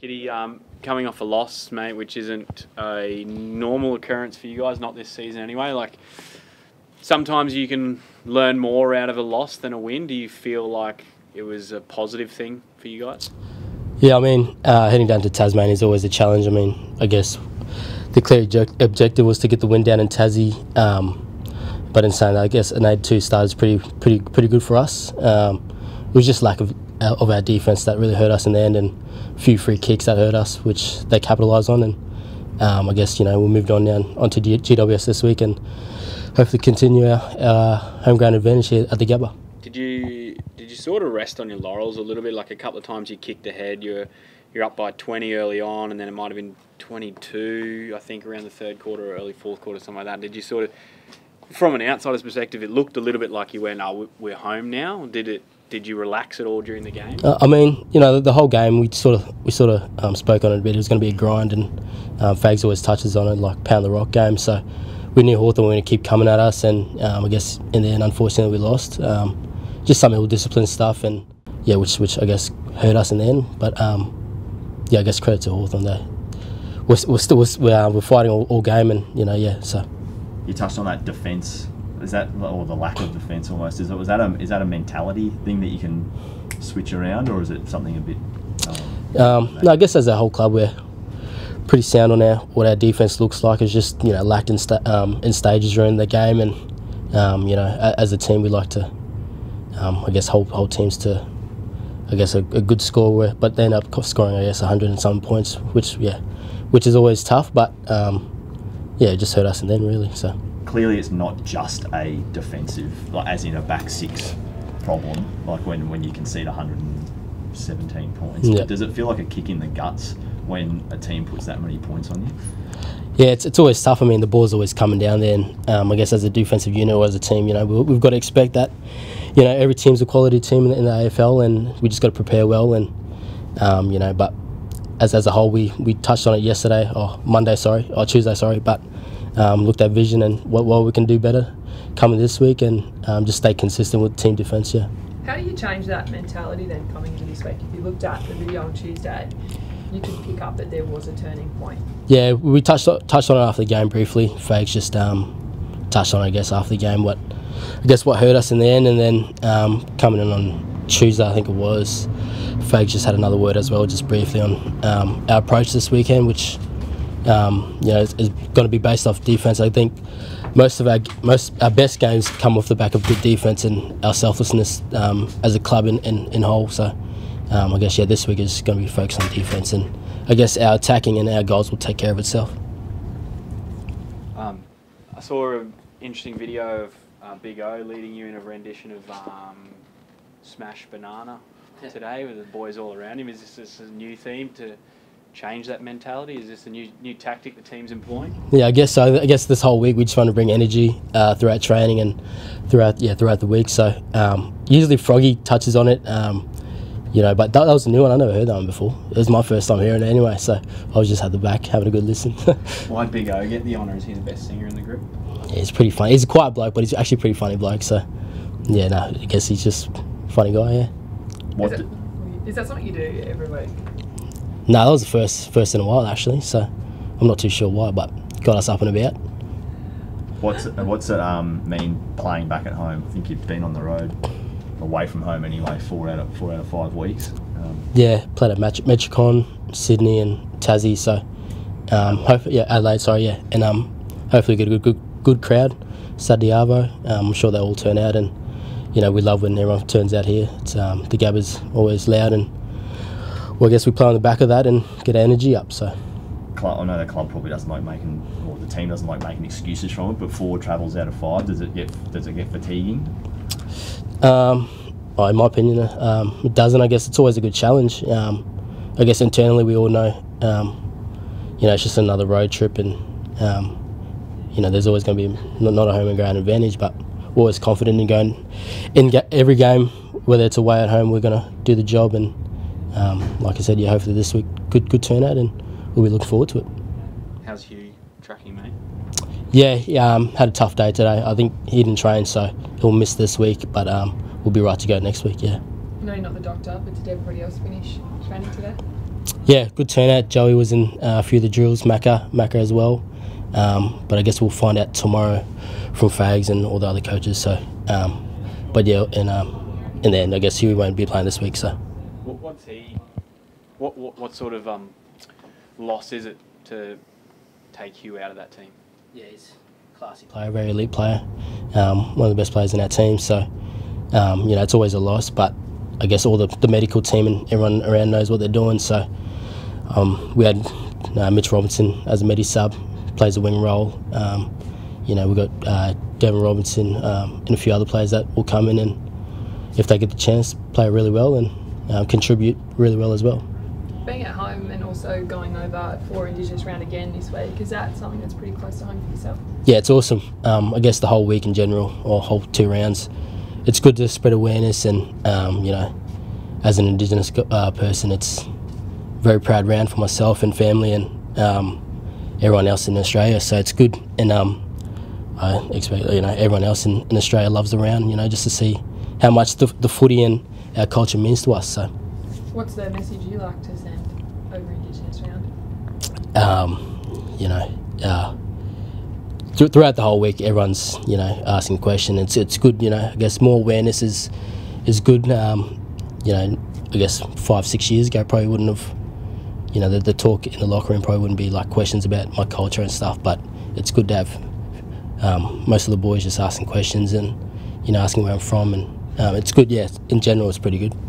Kitty, coming off a loss, mate, which isn't a normal occurrence for you guys, not this season anyway. Like, sometimes you can learn more out of a loss than a win. Do you feel like it was a positive thing for you guys? Yeah, I mean, heading down to Tasmania is always a challenge. I mean, I guess the clear objective was to get the win down in Tassie. But in saying that, I guess an 8-2 start is pretty good for us. It was just lack of our defence that really hurt us in the end, and a few free kicks that hurt us, which they capitalised on. And I guess, you know, we moved on down onto GWS this week and hopefully continue our home ground advantage here at the Gabba. Did you sort of rest on your laurels a little bit? Like, a couple of times you kicked ahead, you're up by 20 early on, and then it might have been 22, I think, around the third quarter or early fourth quarter, something like that. Did you sort of, from an outsider's perspective, it looked a little bit like you went, "No, we're home now"? Did you relax at all during the game? I mean, you know, the whole game we sort of spoke on it a bit. It was going to be a grind, and Fags always touches on it, like pound the rock game. So we knew Hawthorn were going to keep coming at us, and I guess in the end, unfortunately, we lost. Just some ill discipline stuff, and yeah, which I guess hurt us in the end. But yeah, I guess credit to Hawthorn though. We're fighting all game, and you know, yeah. So you touched on that defence. Is that, or the lack of defence almost, is that a mentality thing that you can switch around, or is it something a bit? No, I guess as a whole club we're pretty sound on what our defence looks like. It's just, you know, lacked in stages during the game, and you know, as a team we like to I guess hold teams to, I guess, a good score, but they end up scoring, I guess, 100 and some points, which is always tough, but yeah, it just hurt us in the end really. So clearly it's not just a defensive, like as in a back six problem, like when you concede 117 points. Yeah. Does it feel like a kick in the guts when a team puts that many points on you? Yeah, it's always tough. I mean, the ball's always coming down there, and I guess as a defensive unit or as a team, you know, we've got to expect that, you know, every team's a quality team in the AFL, and we just got to prepare well, and, you know, but as a whole, we touched on it Tuesday, but looked at vision and what we can do better coming this week, and just stay consistent with team defence, yeah. How do you change that mentality then coming into this week? If you looked at the video on Tuesday, you could pick up that there was a turning point. Yeah, we touched on it after the game briefly. Fags just touched on it, I guess, after the game, what hurt us in the end, and then coming in on Tuesday, I think it was, Fags just had another word as well, just briefly on our approach this weekend, which... you know, it's going to be based off defence. I think most of our best games come off the back of good defence and our selflessness as a club in whole. So I guess, yeah, this week is going to be focused on defence, and I guess our attacking and our goals will take care of itself. I saw an interesting video of Big O leading you in a rendition of Smash Banana today with the boys all around him. Is this a new theme to... change that mentality? Is this a new tactic the team's employing? Yeah, I guess so. I guess this whole week we just want to bring energy throughout training and throughout the week. So usually Froggy touches on it, you know, but that was a new one. I never heard that one before. It was my first time hearing it anyway, so I was just at the back having a good listen. Why Big O get the honour? Is he the best singer in the group? Yeah, he's pretty funny. He's a quiet bloke, but he's actually a pretty funny bloke. So yeah, no, I guess he's just a funny guy. Yeah. Is that something you do every week? No, that was the first in a while actually, so I'm not too sure why, but got us up and about. What's it mean playing back at home? I think you've been on the road, away from home anyway, four out of 5 weeks. Yeah, played at Metricon, Sydney, and Tassie. So Adelaide. Sorry, yeah, and hopefully get a good crowd Saturday arvo. I'm sure they'll all turn out, and you know we love when everyone turns out here. It's the Gabba's always loud and. Well, I guess we play on the back of that and get our energy up. So, I know the club probably doesn't like making, or the team doesn't like making excuses from it. But 4 travels out of 5, does it get fatiguing? Well, in my opinion, it doesn't. I guess it's always a good challenge. I guess internally we all know, you know, it's just another road trip, and you know, there's always going to be not a home and ground advantage, but we're always confident in going in every game, whether it's away at home. We're going to do the job and. Like I said, yeah, hopefully this week good turnout, and we'll be looking forward to it. How's Hugh tracking, mate? Yeah, he had a tough day today. I think he didn't train, so he'll miss this week, but we'll be right to go next week, yeah. No, you're not the doctor, but did everybody else finish training today? yeah, good turnout. Joey was in a few of the drills, Maka as well. But I guess we'll find out tomorrow from Fags and all the other coaches. So, but yeah, in the end, I guess Hugh won't be playing this week. So, what sort of loss is it to take Hugh out of that team? Yeah, he's a classy player, very elite player, one of the best players in our team. So, you know, it's always a loss. But I guess all the medical team and everyone around knows what they're doing. So, we had Mitch Robinson as a medi sub. Plays a wing role. You know, we've got Devin Robinson and a few other players that will come in and, if they get the chance, play really well and contribute really well as well. Being at home and also going over for Indigenous round again this week, is that something that's pretty close to home for yourself? Yeah, it's awesome. I guess the whole week in general, or whole two rounds, it's good to spread awareness and, you know, as an Indigenous person, it's a very proud round for myself and family and everyone else in Australia, so it's good. And I expect, you know, everyone else in Australia loves the round, you know, just to see how much the footy and our culture means to us. So, what's the message you like to send over Indigenous round? You know, throughout the whole week, everyone's, you know, asking questions. It's good, you know. I guess more awareness is good. You know, I guess 5-6 years ago, probably wouldn't have. You know, the talk in the locker room probably wouldn't be like questions about my culture and stuff, but it's good to have most of the boys just asking questions and, you know, asking where I'm from, and it's good, yeah, in general it's pretty good.